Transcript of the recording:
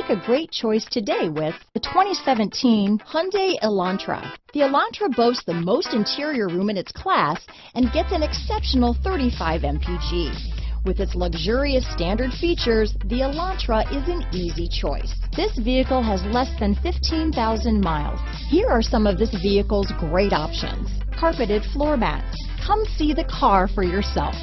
Make a great choice today with the 2017 Hyundai Elantra. The Elantra boasts the most interior room in its class and gets an exceptional 35 mpg. With its luxurious standard features, the Elantra is an easy choice. This vehicle has less than 15,000 miles. Here are some of this vehicle's great options: carpeted floor mats. Come see the car for yourself.